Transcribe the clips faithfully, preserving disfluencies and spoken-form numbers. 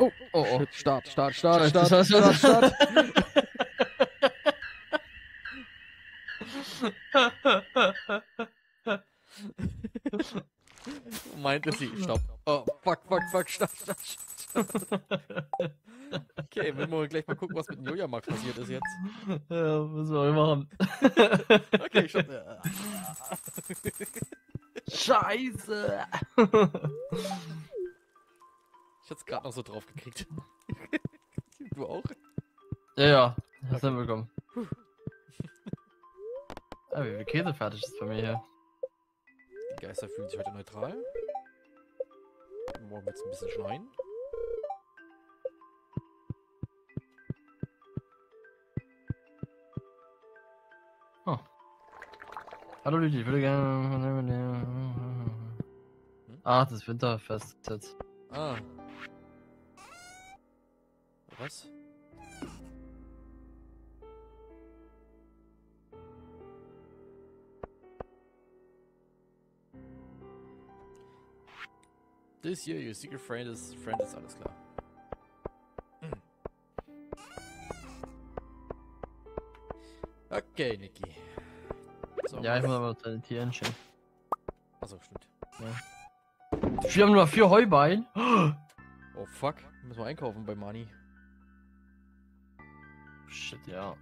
Oh, oh, oh. Start, Start, Start, Start, Start, Start, Start. Meinte sie, stopp. Oh, fuck, fuck, fuck, stopp, stopp, stopp. Okay, wenn wir gleich mal gucken, was mit dem Joja-Markt passiert ist jetzt. Ja, müssen wir machen. Okay, stopp. Scheiße! Ich hab's gerade noch so drauf gekriegt. Du auch? Ja, ja. Herzlich okay. Willkommen. Ah, wie viel Käse fertig ist bei mir hier. Die Geister fühlen sich heute neutral. Morgen wird's ein bisschen schneien. Oh. Hallo Leute, ich würde gerne... Ah, das Winterfest jetzt. Ah. Was? This year your secret friend is friend ist alles klar. Okay, Niki. So, ja, ich muss aber deine Tiere anschauen. Achso, stimmt. Ja. Wir haben nur vier Heuballen. Oh fuck, müssen wir einkaufen bei Marnie. Shit, ja.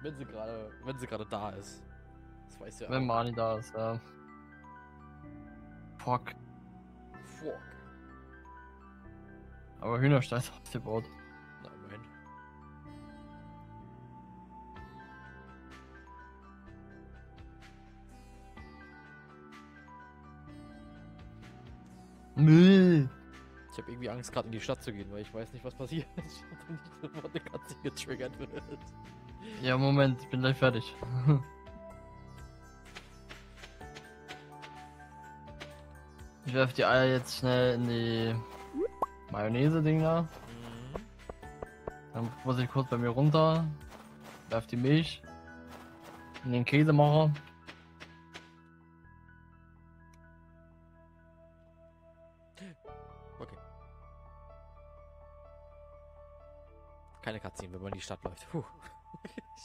Wenn sie gerade, wenn sie gerade da ist. Das weiß ja. Wenn Marnie da ist, ja. Fuck. Fuck. Aber Hühnerstall ist abgebaut. Na, immerhin. Müll. Ich habe irgendwie Angst, gerade in die Stadt zu gehen, weil ich weiß nicht, was passiert. Ich hab nicht sofort eine Katze getriggert wird. Ja, Moment, ich bin gleich fertig. Ich werfe die Eier jetzt schnell in die Mayonnaise-Ding da. Dann muss ich kurz bei mir runter. Werf die Milch in den Käsemacher. Keine Cutscene, wenn man in die Stadt läuft. Puh.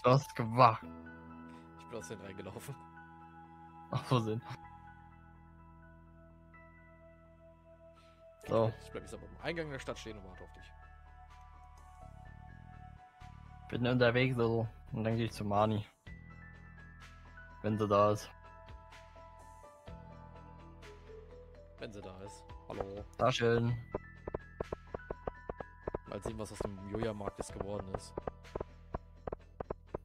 Du hast gewagt. Ich bin aus den reingelaufen. Ach, so Sinn. So. Ich bleib jetzt aber am Eingang der Stadt stehen und warte auf dich. Bin unterwegs oder so. Und dann gehe ich zu Marnie. Wenn sie da ist. Wenn sie da ist. Hallo. Da schön. Mal sehen, was aus dem Joja-Markt jetzt geworden ist.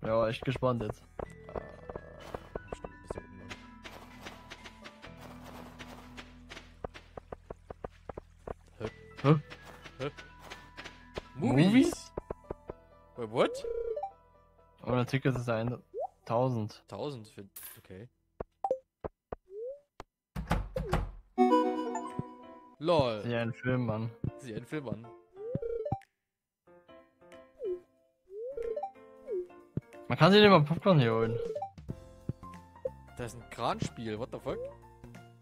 Ja, echt gespannt jetzt. Äh, stimmt, ein bisschen unten. Hä? Hä? Hä? Movies? Wait, what? Ohne Tickets ist ein tausend. tausend für... okay. LOL. Sieh einen Film an. Sieh einen Film an. Man kann sich nicht mal Popcorn hier holen. Das ist ein Kranspiel, what the fuck?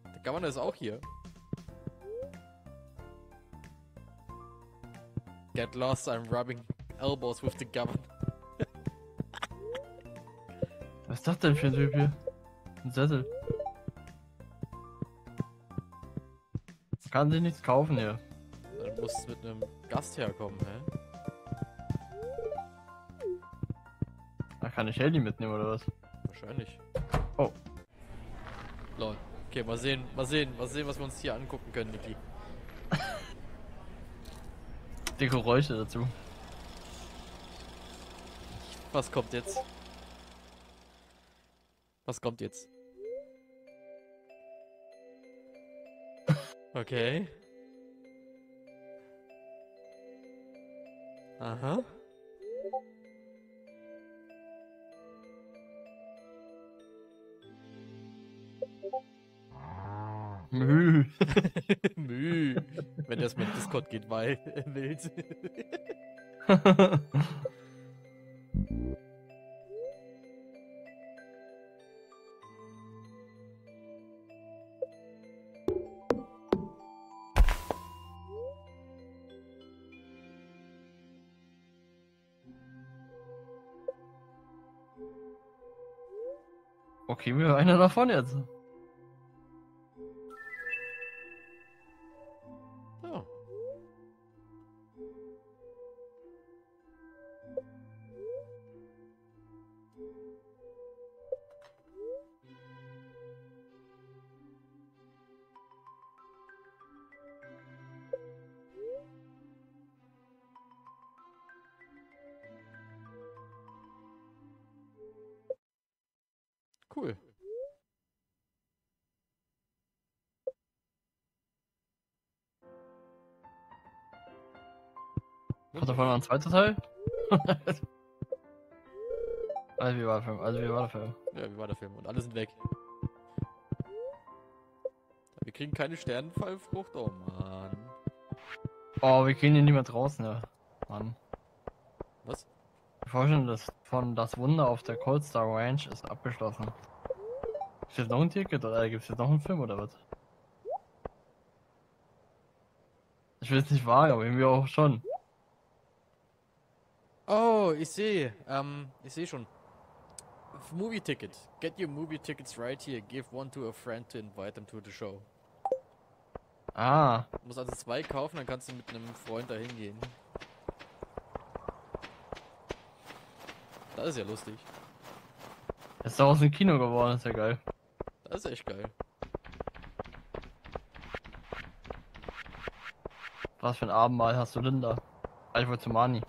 Da kann man das auch hier. Get lost, I'm rubbing elbows with the governor. Was ist das denn für ein Typ hier? Ein Sessel. Man kann sich nichts kaufen hier. Dann muss es mit einem Gast herkommen, hä? Kann ich Handy mitnehmen oder was? Wahrscheinlich. Oh. Lol. Okay, mal sehen, mal sehen, mal sehen, was wir uns hier angucken können, Niki. Die Geräusche dazu. Was kommt jetzt? Was kommt jetzt? Okay. Aha. Müh. Müh. Wenn das mit Discord geht, weil wild. Okay, mir war einer davon jetzt. Oh. Cool. Hat davon noch ein zweiter Teil? Also wie war der Film? Also wie war der Film? Ja, wie war der Film? Und alle sind weg. Wir kriegen keine Sternenfallfrucht, oh Mann. Oh, wir kriegen hier niemand raus, ne? Mann. Was? Die Forschung des, von Das Wunder auf der Coldstar-Range ist abgeschlossen. Gibt es jetzt noch ein Ticket oder gibt es jetzt noch einen Film oder was? Ich will es nicht wagen, aber irgendwie auch schon. Oh, ich sehe, ähm, ich sehe schon. Movie Ticket. Get your movie tickets right here. Give one to a friend to invite them to the show. Ah. Du musst also zwei kaufen, dann kannst du mit einem Freund da hingehen. Das ist ja lustig. Das ist doch aus dem Kino geworden, ist ja geil. Das ist echt geil. Was für ein Abendmahl hast du denn da? Ich wollte zu Marnie.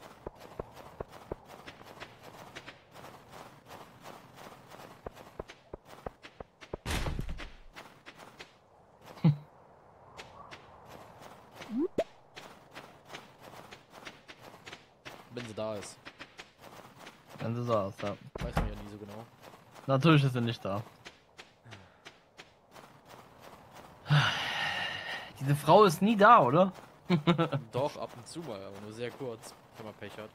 Wenn sie da ist. Wenn sie da ist, ja. Weiß man ja nie so genau. Natürlich ist sie nicht da. Diese Frau ist nie da, oder? Doch, ab und zu mal, aber nur sehr kurz, wenn man Pech hat.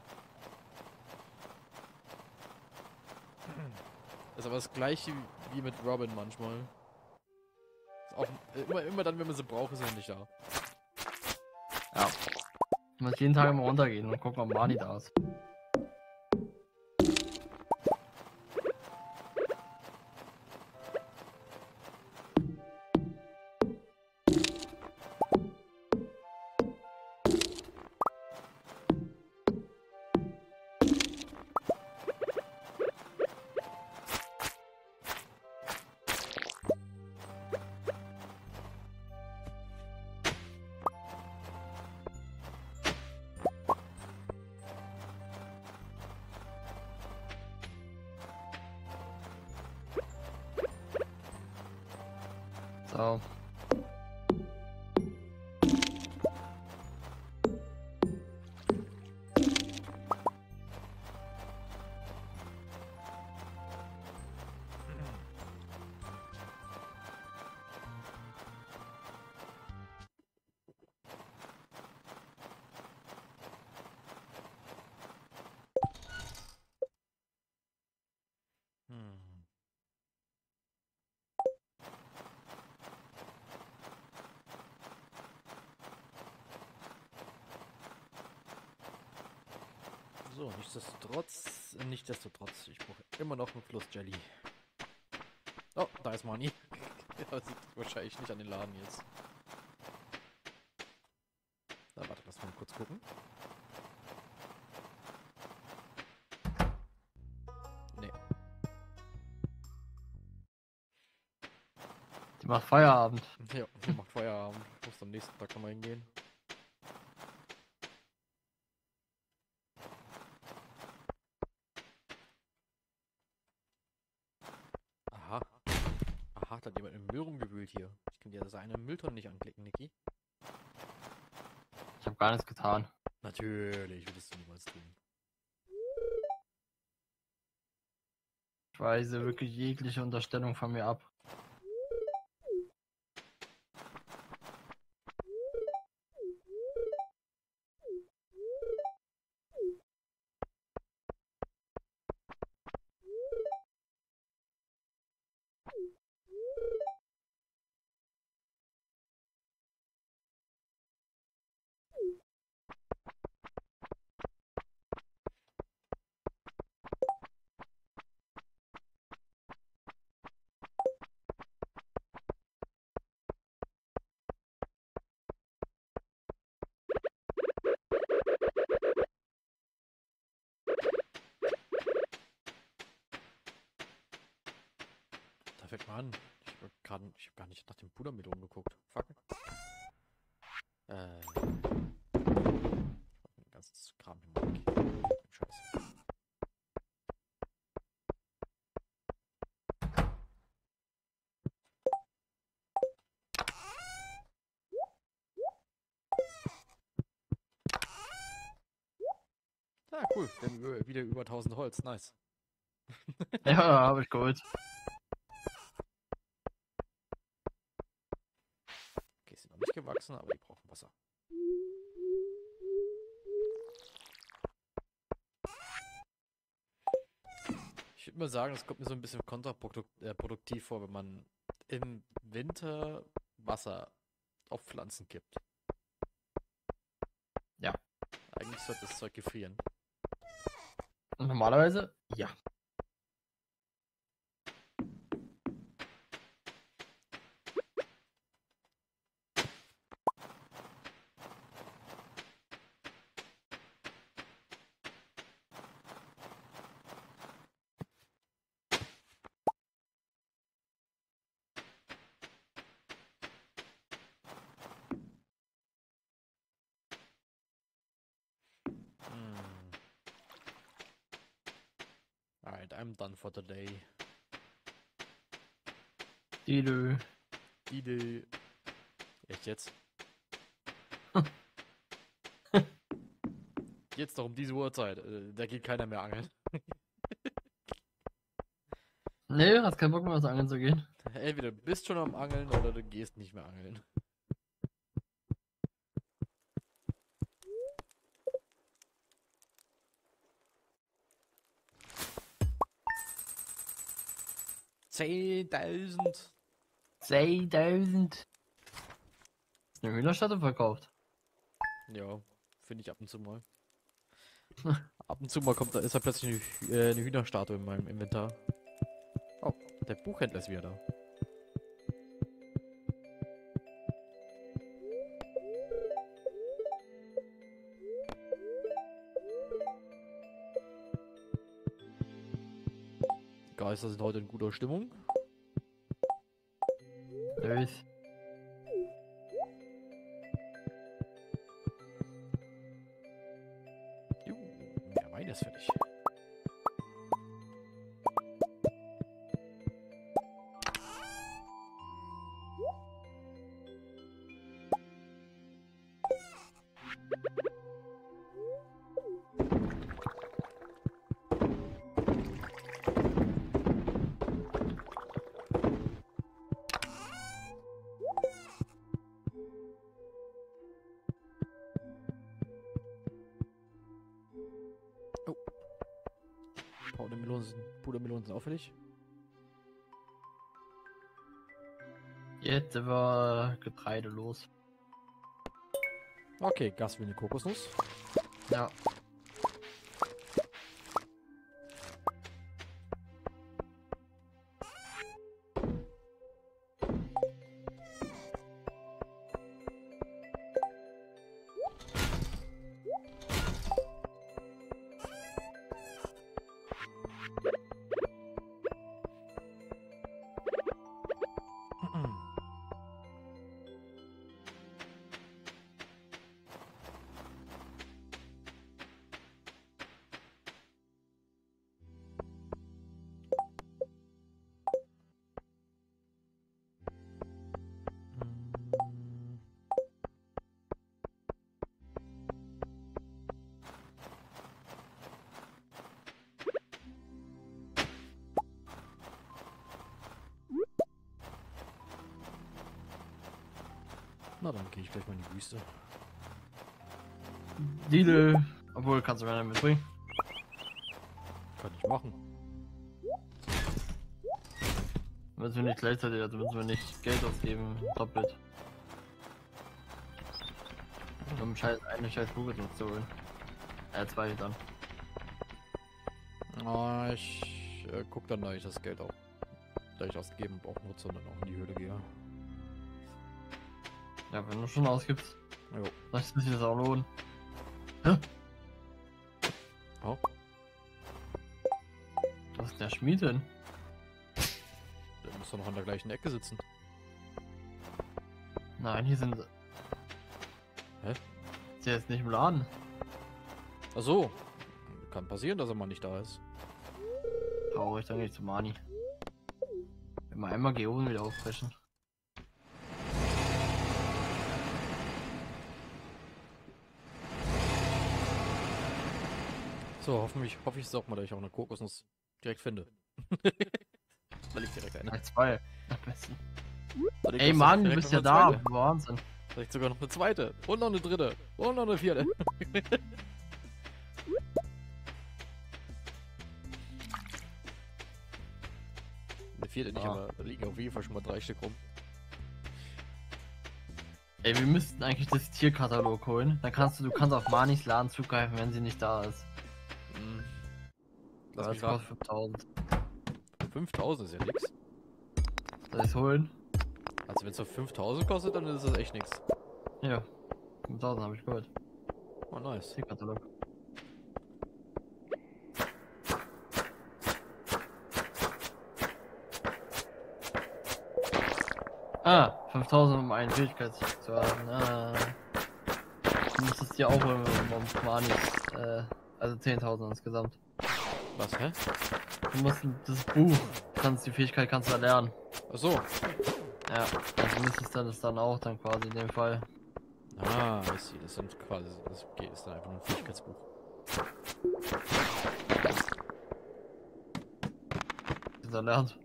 Ist aber das gleiche wie mit Robin manchmal. Ist auch, immer, immer dann, wenn man sie braucht, ist sie nicht da. Ja. Man muss jeden Tag mal runtergehen und gucken, ob Marnie da ist. Oh. So, nichtsdestotrotz, nichtsdestotrotz, ich brauche immer noch einen Fluss Jelly. Oh, da ist Marnie. Aber sie geht wahrscheinlich nicht an den Laden jetzt. Na, warte, lass mal kurz gucken. Nee. Die macht Feierabend. Ja, die macht Feierabend. Ich muss am nächsten Tag nochmal hingehen. Da hat jemand im Müll rumgewühlt hier. Ich kann dir das eine Mülltonne nicht anklicken, Niki. Ich habe gar nichts getan. Natürlich würdest du niemals tun. Ich weise wirklich jegliche Unterstellung von mir ab. Da fällt mir an. Ich hab, grad, ich hab gar nicht nach dem Pudermelonen geguckt. Fuck. Äh. Den ganzen Kram hier mal weggehen. Scheiße. Ja, cool. Wir haben wieder über tausend Holz. Nice. Ja, habe ich geholt. Okay, sind noch nicht gewachsen, aber die brauchen Wasser. Ich würde mal sagen, das kommt mir so ein bisschen kontraproduktiv äh, vor, wenn man im Winter Wasser auf Pflanzen kippt. Ja. Eigentlich sollte das Zeug gefrieren. Normalerweise, ja. I'm done for the day. Didö. Didö. Echt jetzt? Jetzt noch um diese Uhrzeit. Da geht keiner mehr angeln. Nee, hast keinen Bock mehr, was angeln zu gehen. Entweder du bist schon am Angeln oder du gehst nicht mehr angeln. zehntausend. zehntausend. Ist eine Hühnerstattung verkauft? Ja, finde ich ab und zu mal. Ab und zu mal kommt da, ist da plötzlich eine, äh, eine Hühnerstatue in meinem Inventar. Oh, der Buchhändler ist wieder da. Geister sind heute in guter Stimmung. Nice. Juhu, der Wein ist fertig. Pudermelonen sind auffällig. Jetzt war Getreide los. Okay, Gas wie eine Kokosnuss. Ja. Na, dann gehe ich gleich mal in die Wüste. Dile. Obwohl, kannst du mir dann mitbringen? Kann ich machen. Müssen wir nicht gleichzeitig, also müssen wir nicht Geld ausgeben, doppelt. Um Scheiß, eine scheiß Kokosnuss zu holen. Äh, zwei dann. Oh, ich äh, guck dann, da ich das Geld auch, da ich ausgeben auch nutze und dann auch in die Höhle gehe. Ja, wenn du schon ausgibst, lass mich das auch lohnen. Hä? Oh. Was ist der Schmied denn? Der muss doch noch an der gleichen Ecke sitzen. Nein, hier sind sie. Hä? Ist der jetzt nicht im Laden? Ach so. Kann passieren, dass er mal nicht da ist. Traurig, dann gehe ich zu Marnie. Wenn wir einmal Geoden wieder auffrischen. So, hoffentlich hoffe ich es auch mal, dass ich auch eine Kokosnuss direkt finde. Weil ich direkt eine. Ein, zwei. Am besten. Ey Mann, du bist ja da. Zweite. Wahnsinn. Vielleicht sogar noch eine zweite. Und noch eine dritte. Und noch eine vierte. Eine vierte nicht, ah. Aber da liegen auf jeden Fall schon mal drei Stück rum. Ey, wir müssten eigentlich das Tierkatalog holen. Dann kannst du, du kannst auf Marnies Laden zugreifen, wenn sie nicht da ist. Hm. Das, das kostet fünftausend. fünftausend ist ja nix. Soll ich es holen? Also wenn es auf fünftausend kostet, dann ist das echt nix. Ja, fünftausend habe ich gehört. Oh nice. Tierkatalog. Ah, fünftausend um einen Fähigkeit zu haben. Ah. Du musst es dir auch holen, um Marnies, äh, also zehntausend insgesamt. Was, hä? Du musst das Buch, kannst, die Fähigkeit kannst du erlernen. Ach so. Ja, also müsstest du das dann auch dann quasi in dem Fall. Ah, ich sehe, das sind quasi, das ist dann einfach nur ein Fähigkeitsbuch. Das erlernt.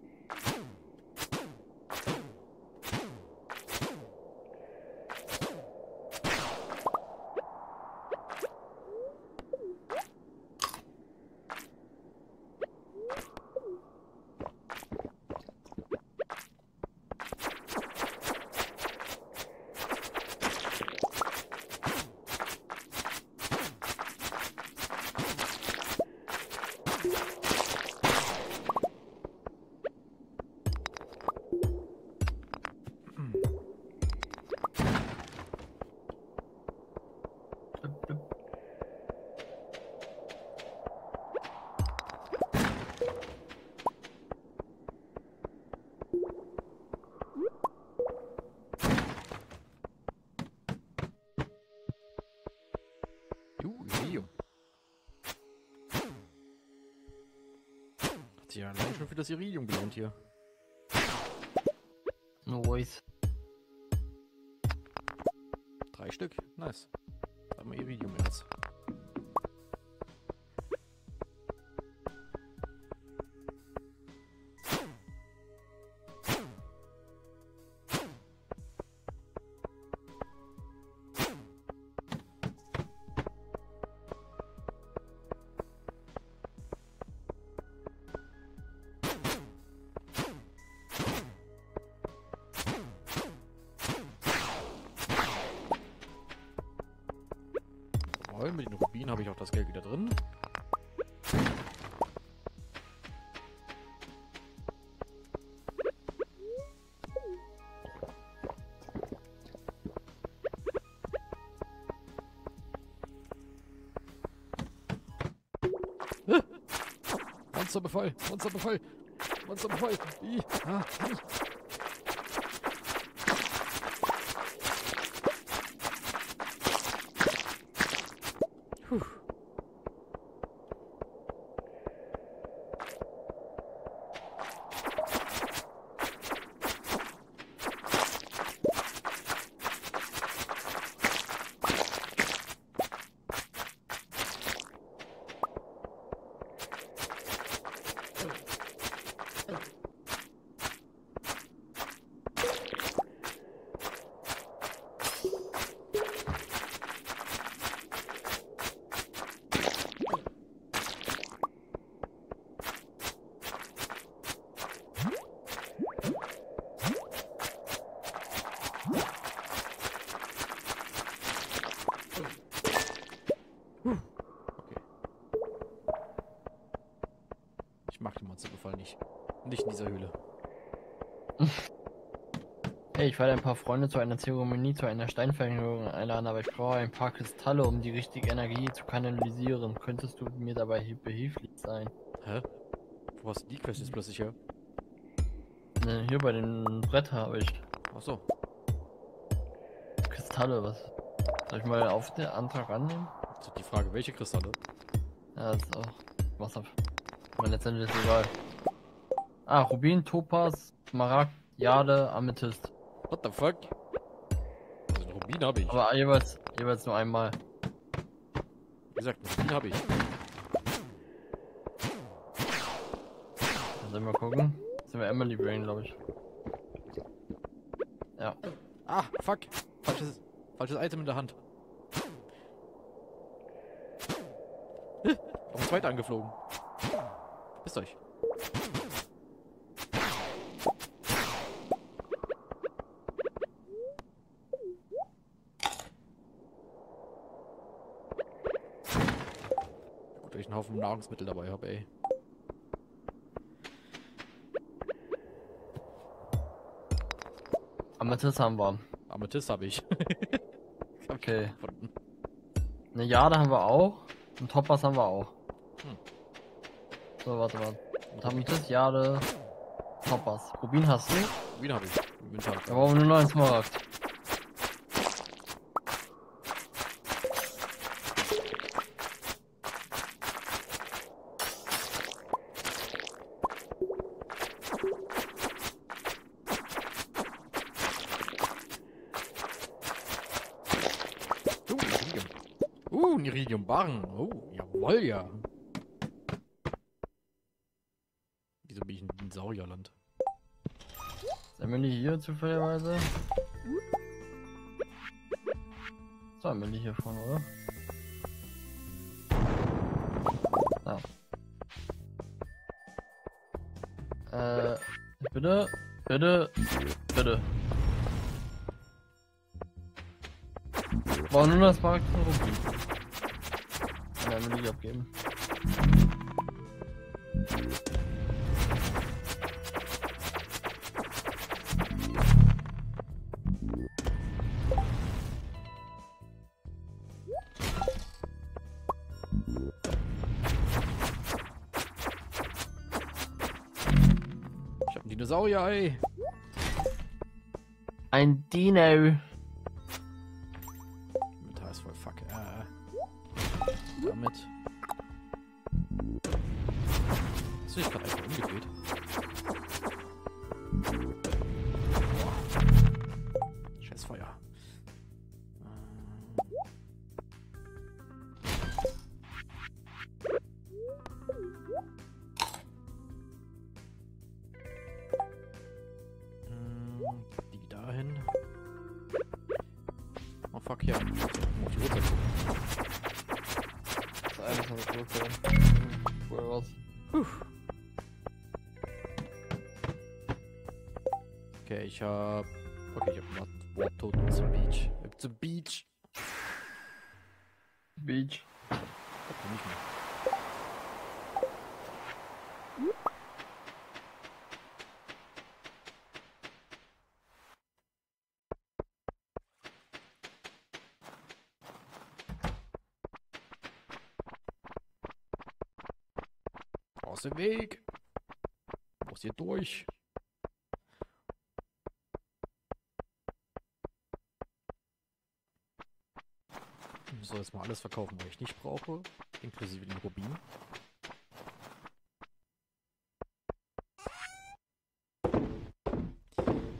Ja, nein, schon für das Iridium gelohnt hier. Nice. Drei Stück, nice. Da haben wir Iridium jetzt. Mit den Rubinen habe ich auch das Geld wieder drin. Ah! Monsterbefall! Monsterbefall! Monsterbefall! Ih, ah, ih. Nicht. Nicht in dieser Höhle. Hey, ich werde ein paar Freunde zu einer Zeremonie, zu einer Steinverhängung einladen, aber ich brauche ein paar Kristalle, um die richtige Energie zu kanalisieren. Könntest du mir dabei behilflich sein? Hä? Wo hast du die Quest jetzt plötzlich her? Ne, hier bei dem Brett habe ich. Ach so. Kristalle, was? Soll ich mal auf den Antrag annehmen? Also die Frage, welche Kristalle? Ja, das ist auch Wasser. Man letztendlich ist egal. Ah, Rubin, Topaz, Smaragd, Jade, Amethyst. What the fuck? Also einen Rubin habe ich. Aber jeweils, jeweils nur einmal. Wie gesagt, einen Rubin habe ich. Sollen wir gucken? Das sind wir Emily Brain, glaube ich. Ja. Ah, fuck! Falsches, falsches Item in der Hand. Auf den zweiten angeflogen. Bis euch. Gut, dass ich einen Haufen Nahrungsmittel dabei habe, ey. Amethyst haben wir. Amethyst habe ich. Okay. Eine Jade haben wir auch. Ein Topaz haben wir auch. Hm. So, warte mal. Amethyst, Jade, Topaz. Rubin hast du? Rubin habe ich. Da brauchen wir nur noch einen Smaragd. Barren. Oh, jawohl, ja. Wieso bin ich in Saurierland? Sind wir nicht hier zufälligerweise? Sind wir nicht hier vorne, oder? Ah. Äh, bitte, bitte, bitte. War nur das Markt von Rubin. Emily abgeben. Ich hab ein Dinosaurier-Ei. Ein Dino. Okay, ich hab. Okay, ich hab noch Warp Toten zum Beach. Zum Beach. Beach. Hab nicht mehr. Aus dem Weg. Muss hier durch. So, jetzt mal alles verkaufen, was ich nicht brauche, inklusive den Rubin.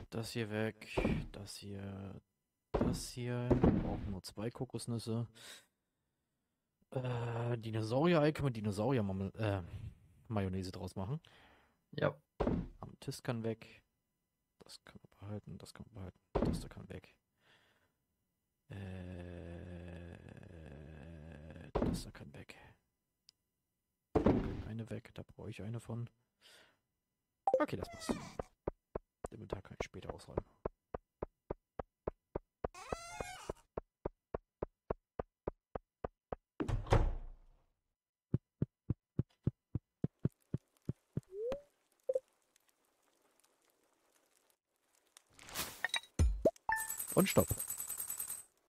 Das hier weg, das hier, das hier. Wir brauchen nur zwei Kokosnüsse. Äh, Dinosaurier-Ei, können wir Dinosaurier-Mayonnaise äh, draus machen? Ja. Amethyst kann weg. Das kann man behalten, das kann man behalten, das da kann weg. Äh. Das da kann weg. Eine weg, da brauche ich eine von. Okay, das passt. Den Mittag kann ich später ausräumen. Und stopp.